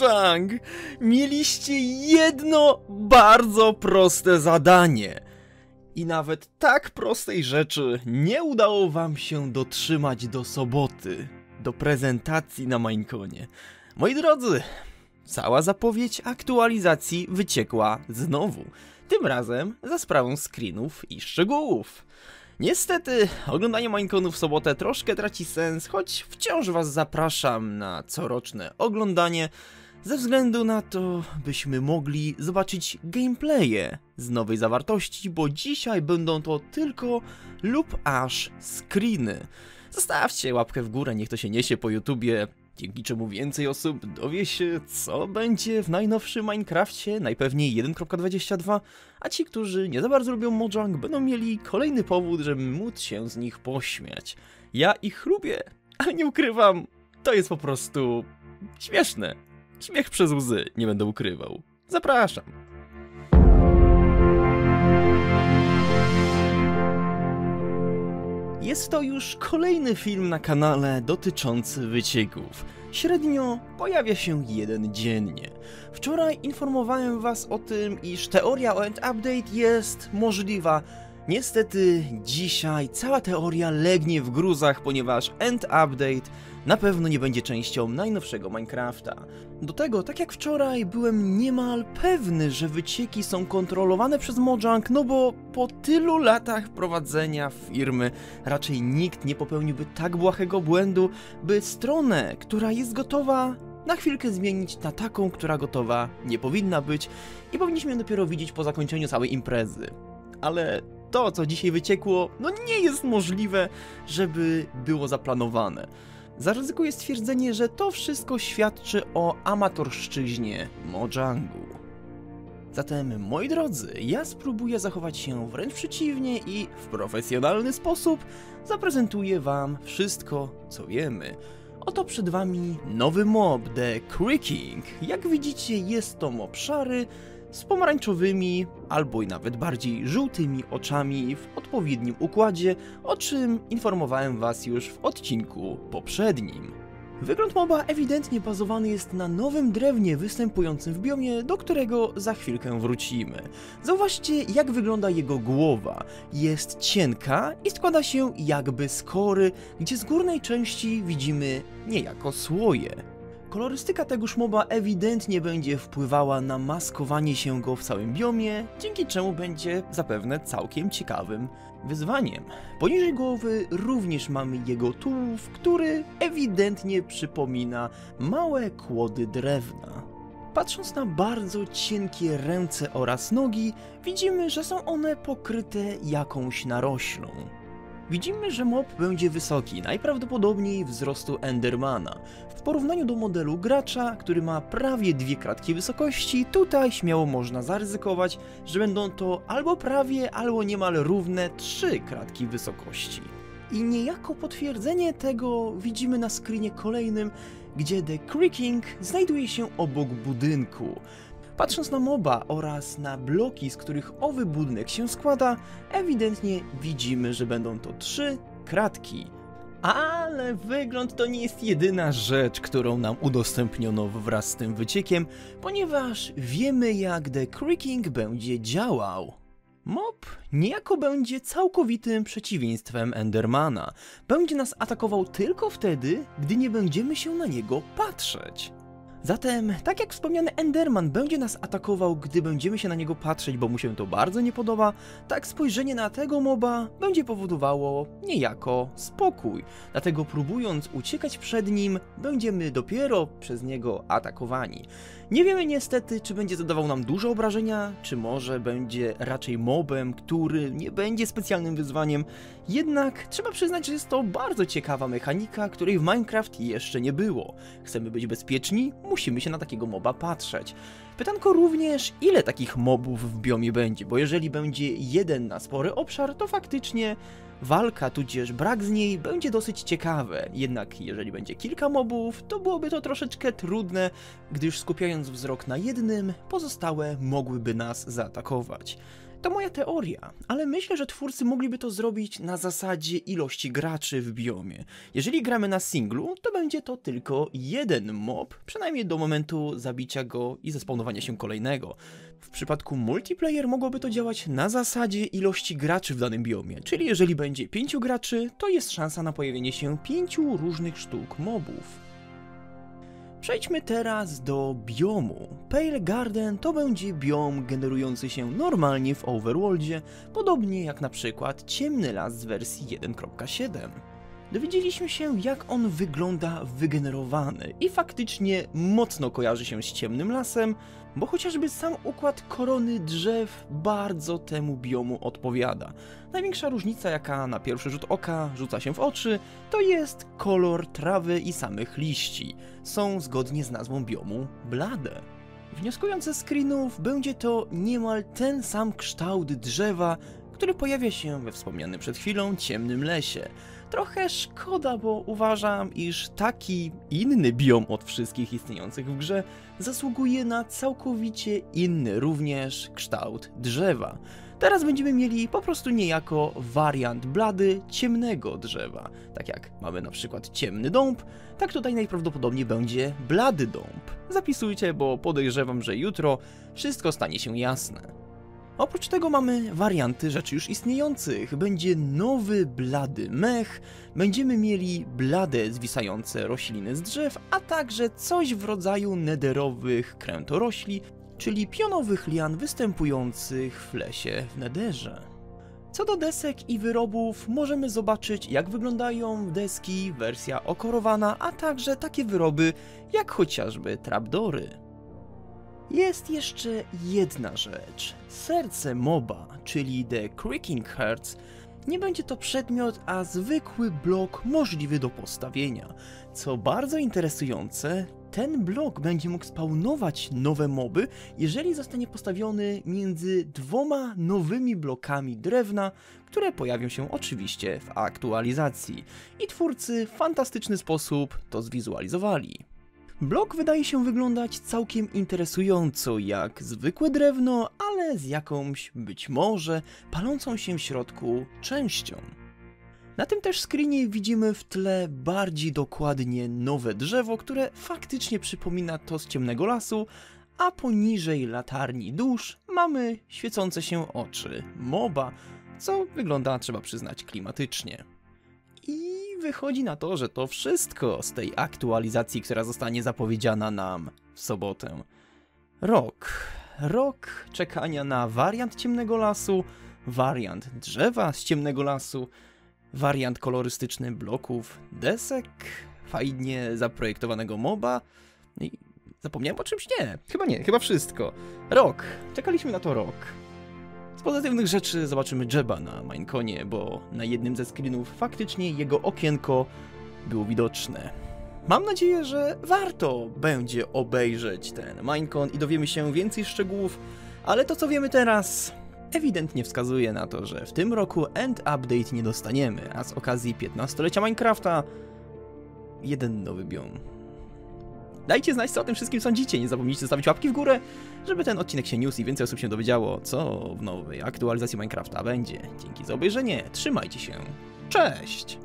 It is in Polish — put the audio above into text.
Mojang! Mieliście jedno bardzo proste zadanie. I nawet tak prostej rzeczy nie udało wam się dotrzymać do soboty, do prezentacji na Mineconie. Moi drodzy, cała zapowiedź aktualizacji wyciekła znowu. Tym razem za sprawą screenów i szczegółów. Niestety, oglądanie Mineconu w sobotę troszkę traci sens, choć wciąż was zapraszam na coroczne oglądanie, ze względu na to, byśmy mogli zobaczyć gameplaye z nowej zawartości, bo dzisiaj będą to tylko lub aż screeny. Zostawcie łapkę w górę, niech to się niesie po YouTubie, dzięki czemu więcej osób dowie się, co będzie w najnowszym Minecrafcie, najpewniej 1.22, a ci, którzy nie za bardzo lubią Mojang, będą mieli kolejny powód, żeby móc się z nich pośmiać. Ja ich lubię, ale nie ukrywam, to jest po prostu śmieszne. Śmiech przez łzy, nie będę ukrywał. Zapraszam. Jest to już kolejny film na kanale dotyczący wycieków. Średnio pojawia się jeden dziennie. Wczoraj informowałem was o tym, iż teoria o End Update jest możliwa. Niestety dzisiaj cała teoria legnie w gruzach, ponieważ End Update na pewno nie będzie częścią najnowszego Minecrafta. Do tego, tak jak wczoraj, byłem niemal pewny, że wycieki są kontrolowane przez Mojang, no bo po tylu latach prowadzenia firmy raczej nikt nie popełniłby tak błahego błędu, by stronę, która jest gotowa, na chwilkę zmienić na taką, która gotowa nie powinna być i powinniśmy ją dopiero widzieć po zakończeniu całej imprezy. Ale to, co dzisiaj wyciekło, no nie jest możliwe, żeby było zaplanowane. Zaryzykuję stwierdzenie, że to wszystko świadczy o amatorszczyźnie Mojangu. Zatem, moi drodzy, ja spróbuję zachować się wręcz przeciwnie i w profesjonalny sposób zaprezentuję wam wszystko, co wiemy. Oto przed wami nowy mob, The Creaking. Jak widzicie, jest to mob szary, z pomarańczowymi, albo i nawet bardziej żółtymi oczami w odpowiednim układzie, o czym informowałem was już w odcinku poprzednim. Wygląd moba ewidentnie bazowany jest na nowym drewnie występującym w biomie, do którego za chwilkę wrócimy. Zauważcie, jak wygląda jego głowa. Jest cienka i składa się jakby z kory, gdzie z górnej części widzimy niejako słoje. Kolorystyka tegoż moba ewidentnie będzie wpływała na maskowanie się go w całym biomie, dzięki czemu będzie zapewne całkiem ciekawym wyzwaniem. Poniżej głowy również mamy jego tułów, który ewidentnie przypomina małe kłody drewna. Patrząc na bardzo cienkie ręce oraz nogi, widzimy, że są one pokryte jakąś naroślą. Widzimy, że mob będzie wysoki, najprawdopodobniej wzrostu Endermana. W porównaniu do modelu gracza, który ma prawie dwie kratki wysokości, tutaj śmiało można zaryzykować, że będą to albo prawie, albo niemal równe trzy kratki wysokości. I niejako potwierdzenie tego widzimy na screenie kolejnym, gdzie The Creaking znajduje się obok budynku. Patrząc na moba oraz na bloki, z których owy budynek się składa, ewidentnie widzimy, że będą to trzy kratki. Ale wygląd to nie jest jedyna rzecz, którą nam udostępniono wraz z tym wyciekiem, ponieważ wiemy, jak The Creaking będzie działał. Mob niejako będzie całkowitym przeciwieństwem Endermana. Będzie nas atakował tylko wtedy, gdy nie będziemy się na niego patrzeć. Zatem, tak jak wspomniany Enderman będzie nas atakował, gdy będziemy się na niego patrzeć, bo mu się to bardzo nie podoba, tak spojrzenie na tego moba będzie powodowało niejako spokój. Dlatego próbując uciekać przed nim, będziemy dopiero przez niego atakowani. Nie wiemy niestety, czy będzie zadawał nam dużo obrażenia, czy może będzie raczej mobem, który nie będzie specjalnym wyzwaniem. Jednak trzeba przyznać, że jest to bardzo ciekawa mechanika, której w Minecraft jeszcze nie było. Chcemy być bezpieczni? Musimy się na takiego moba patrzeć. Pytanko również, ile takich mobów w biomie będzie, bo jeżeli będzie jeden na spory obszar, to faktycznie walka, tudzież brak z niej, będzie dosyć ciekawe. Jednak jeżeli będzie kilka mobów, to byłoby to troszeczkę trudne, gdyż skupiając wzrok na jednym, pozostałe mogłyby nas zaatakować. To moja teoria, ale myślę, że twórcy mogliby to zrobić na zasadzie ilości graczy w biomie. Jeżeli gramy na singlu, to będzie to tylko jeden mob, przynajmniej do momentu zabicia go i zespawnowania się kolejnego. W przypadku multiplayer mogłoby to działać na zasadzie ilości graczy w danym biomie, czyli jeżeli będzie 5 graczy, to jest szansa na pojawienie się 5 różnych sztuk mobów. Przejdźmy teraz do biomu. Pale Garden to będzie biom generujący się normalnie w Overworldzie, podobnie jak na przykład ciemny las z wersji 1.7. Dowiedzieliśmy się, jak on wygląda wygenerowany i faktycznie mocno kojarzy się z ciemnym lasem, bo chociażby sam układ korony drzew bardzo temu biomu odpowiada. Największa różnica, jaka na pierwszy rzut oka rzuca się w oczy, to jest kolor trawy i samych liści. Są zgodnie z nazwą biomu blade. Wnioskując ze screenów, będzie to niemal ten sam kształt drzewa, który pojawia się we wspomnianym przed chwilą ciemnym lesie. Trochę szkoda, bo uważam, iż taki inny biom od wszystkich istniejących w grze zasługuje na całkowicie inny również kształt drzewa. Teraz będziemy mieli po prostu niejako wariant blady ciemnego drzewa. Tak jak mamy na przykład ciemny dąb, tak tutaj najprawdopodobniej będzie blady dąb. Zapisujcie, bo podejrzewam, że jutro wszystko stanie się jasne. Oprócz tego mamy warianty rzeczy już istniejących. Będzie nowy blady mech, będziemy mieli blade zwisające rośliny z drzew, a także coś w rodzaju nederowych krętorośli, czyli pionowych lian występujących w lesie w nederze. Co do desek i wyrobów, możemy zobaczyć, jak wyglądają deski, wersja okorowana, a także takie wyroby jak chociażby trapdory. Jest jeszcze jedna rzecz. Serce moba, czyli The Creaking Heart, nie będzie to przedmiot, a zwykły blok możliwy do postawienia. Co bardzo interesujące, ten blok będzie mógł spawnować nowe moby, jeżeli zostanie postawiony między dwoma nowymi blokami drewna, które pojawią się oczywiście w aktualizacji. I twórcy w fantastyczny sposób to zwizualizowali. Blok wydaje się wyglądać całkiem interesująco, jak zwykłe drewno, ale z jakąś, być może, palącą się w środku częścią. Na tym też screenie widzimy w tle bardziej dokładnie nowe drzewo, które faktycznie przypomina to z ciemnego lasu, a poniżej latarni dusz mamy świecące się oczy moba, co wygląda, trzeba przyznać, klimatycznie. I wychodzi na to, że to wszystko z tej aktualizacji, która zostanie zapowiedziana nam w sobotę. Rok czekania na wariant ciemnego lasu, wariant drzewa z ciemnego lasu, wariant kolorystyczny bloków desek, fajnie zaprojektowanego moba i zapomniałem o czymś? Chyba wszystko. Rok, czekaliśmy na to rok. Z pozytywnych rzeczy zobaczymy Jeba na Mineconie, bo na jednym ze screenów faktycznie jego okienko było widoczne. Mam nadzieję, że warto będzie obejrzeć ten Minecon i dowiemy się więcej szczegółów, ale to co wiemy teraz ewidentnie wskazuje na to, że w tym roku end update nie dostaniemy, a z okazji 15-lecia Minecrafta jeden nowy biom. Dajcie znać, co o tym wszystkim sądzicie, nie zapomnijcie zostawić łapki w górę, żeby ten odcinek się niósł i więcej osób się dowiedziało, co w nowej aktualizacji Minecrafta będzie. Dzięki za obejrzenie, trzymajcie się, cześć!